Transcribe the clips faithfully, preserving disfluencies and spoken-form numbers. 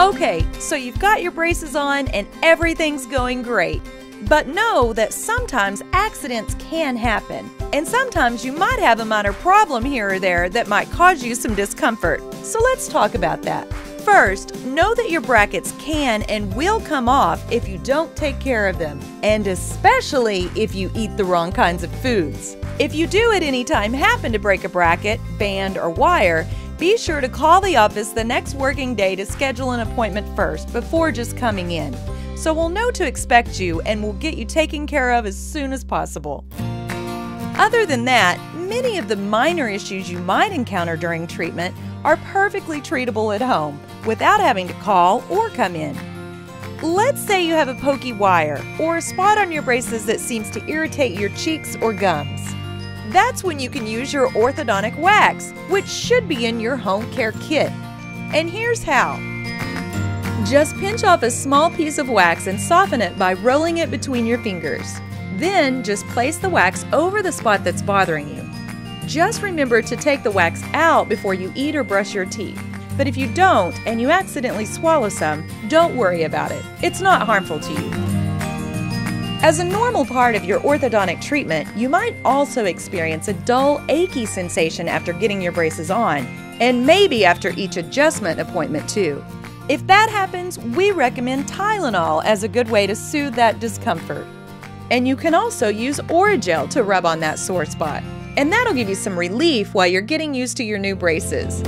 Okay, so you've got your braces on and everything's going great. But know that sometimes accidents can happen, and sometimes you might have a minor problem here or there that might cause you some discomfort. So let's talk about that. First, know that your brackets can and will come off if you don't take care of them, and especially if you eat the wrong kinds of foods. If you do at any time happen to break a bracket, band, or wire, be sure to call the office the next working day to schedule an appointment first before just coming in. So we'll know to expect you and we'll get you taken care of as soon as possible. Other than that, many of the minor issues you might encounter during treatment are perfectly treatable at home without having to call or come in. Let's say you have a pokey wire or a spot on your braces that seems to irritate your cheeks or gums. That's when you can use your orthodontic wax, which should be in your home care kit. And here's how. Just pinch off a small piece of wax and soften it by rolling it between your fingers. Then just place the wax over the spot that's bothering you. Just remember to take the wax out before you eat or brush your teeth. But if you don't and you accidentally swallow some, don't worry about it. It's not harmful to you. As a normal part of your orthodontic treatment, you might also experience a dull, achy sensation after getting your braces on, and maybe after each adjustment appointment too. If that happens, we recommend Tylenol as a good way to soothe that discomfort. And you can also use Orajel to rub on that sore spot. And that'll give you some relief while you're getting used to your new braces.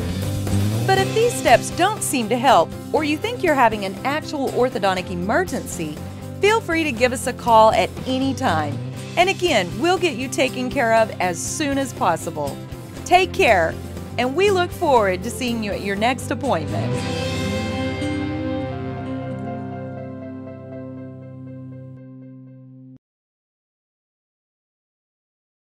But if these steps don't seem to help, or you think you're having an actual orthodontic emergency, feel free to give us a call at any time. And again, we'll get you taken care of as soon as possible. Take care, and we look forward to seeing you at your next appointment.